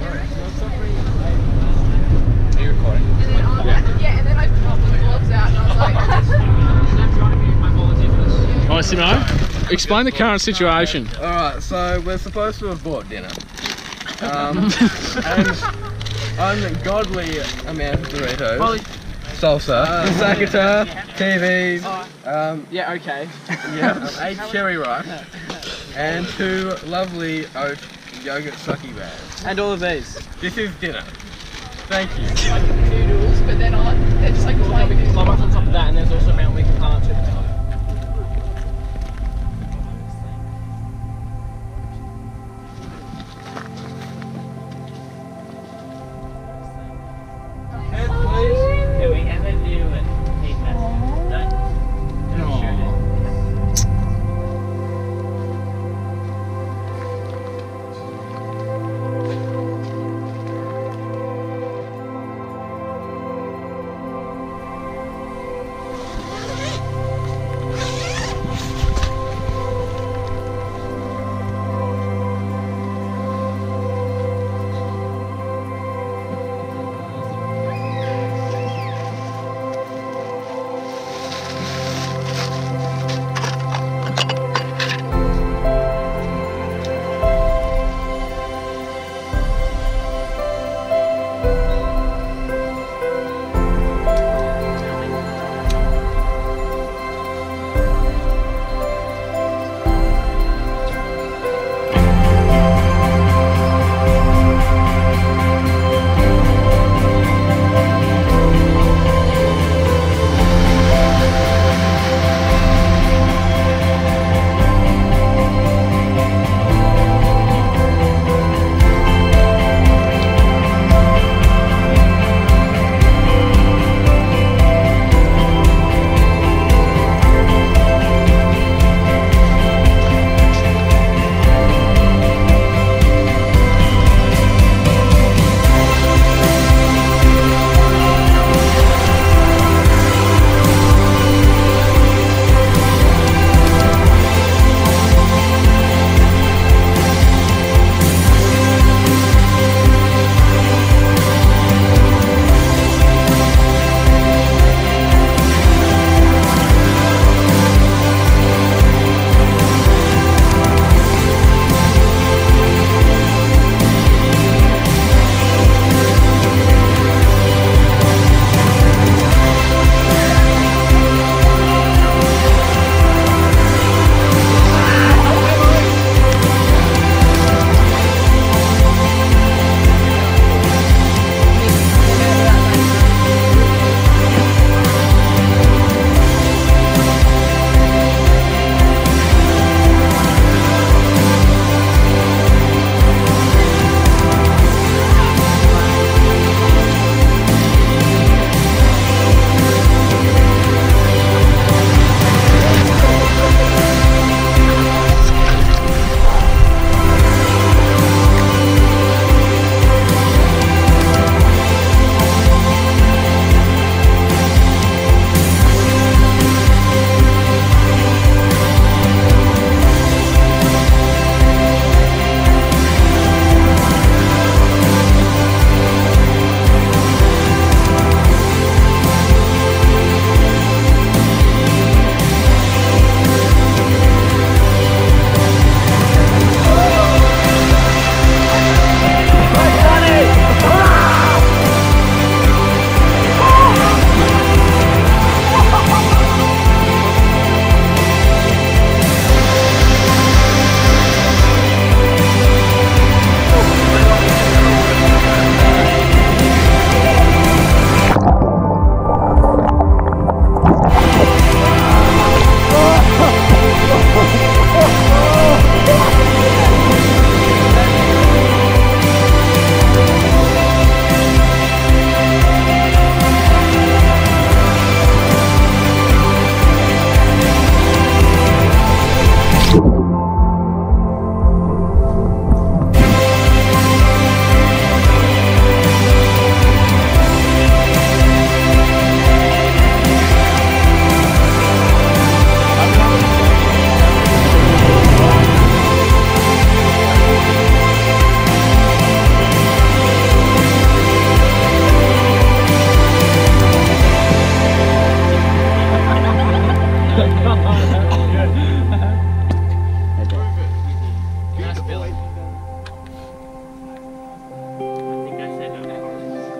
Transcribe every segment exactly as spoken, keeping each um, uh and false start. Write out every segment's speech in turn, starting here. Are you recording? And then I, yeah. yeah, and then I popped the gloves out and I was like... I'm trying to be my volunteer for this. Alright, Simo, explain the current situation. Alright, so we're supposed to have bought dinner. Um, and ungodly amount of Doritos. Probably salsa, uh, sakata, T Vs, um, yeah, okay, yeah, eight cherry ripe, and two lovely oat yogurt sucky bags. And all of these. This is dinner. Thank you. Like noodles, but they're not, they're just like plain noodles. Well, on top of that, and there's also Mount Wicker Park too.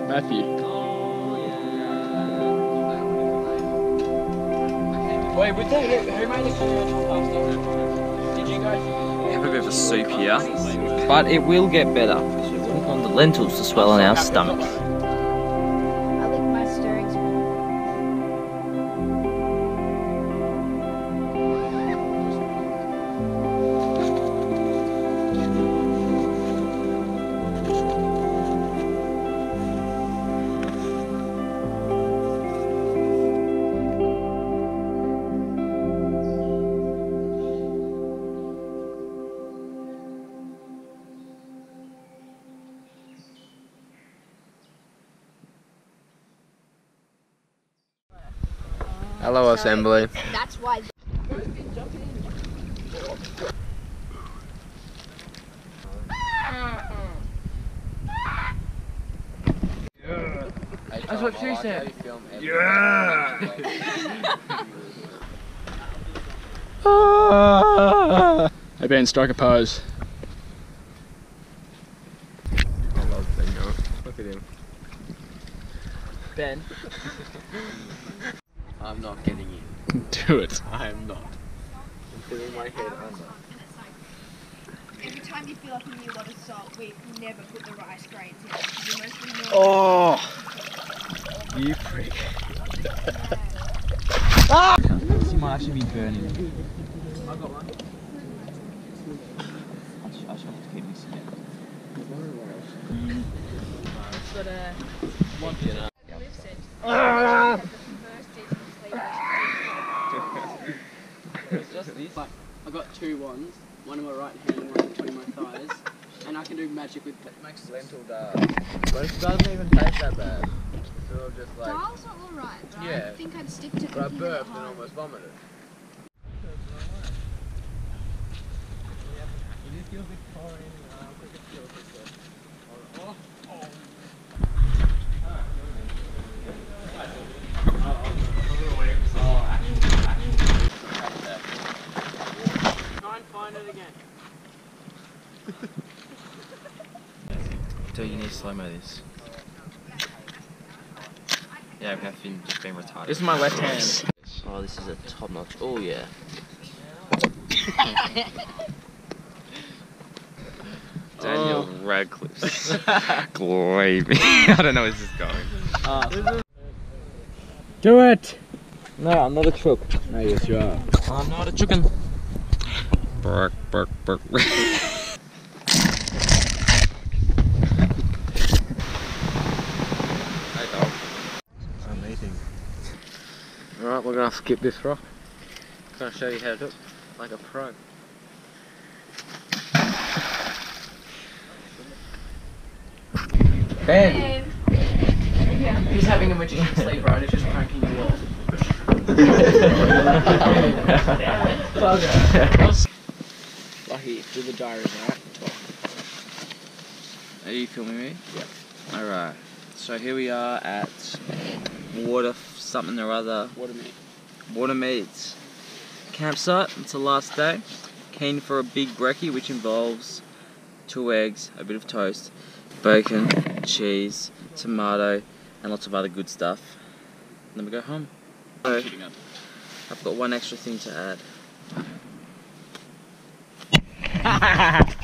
Matthew. Oh, yeah. Wait, were they, who made the commercial pasta? Did you guys have a bit of a soup here? But it will get better. So we want on the lentils to swell in our stomach. Hello, so assembly. That's why. Yeah. That's what she said. Yeah. Hey Ben, strike a pose. I love Ben. Look at him. Ben. I'm not getting in. Do it. I am not. I'm feeling my head under. Every time you feel like you need a lot of salt, we never put the rice grains in. Oh! You prick. Ah! This might actually be burning. I've got one. I should have to keep this in. It's got a... What did I? Ah! Like, I got two wands, one in my right hand and one between my thighs, and I can do magic with it. Makes lentil dal. But it doesn't even taste that bad. So I'll just like... Dal's not alright, but yeah. I think I'd stick to it. But I burped and almost vomited. Dude, you need to slow-mo this. Yeah, we have been just being retarded. This is my left hand. Oh, this is a top-notch. Oh, yeah. Daniel oh. Radcliffe's gravy. I don't know where this is going. Uh, Do it! No, I'm not a chook. No, yes, you are. I'm not a chookin'. Burk, burk, burk. Alright, we're gonna skip this rock. I'm gonna show you how to do it like a pro. Ben! He's having a magician sleep, right? It's just cranking you off. Lucky, do the diary, right? Are you filming me? Yeah. Alright, so here we are at water something or other. Water meet. Water meets. Campsite, it's the last day. Keen for a big brekkie, which involves two eggs, a bit of toast, bacon, cheese, tomato, and lots of other good stuff. And then we go home. So, I've got one extra thing to add.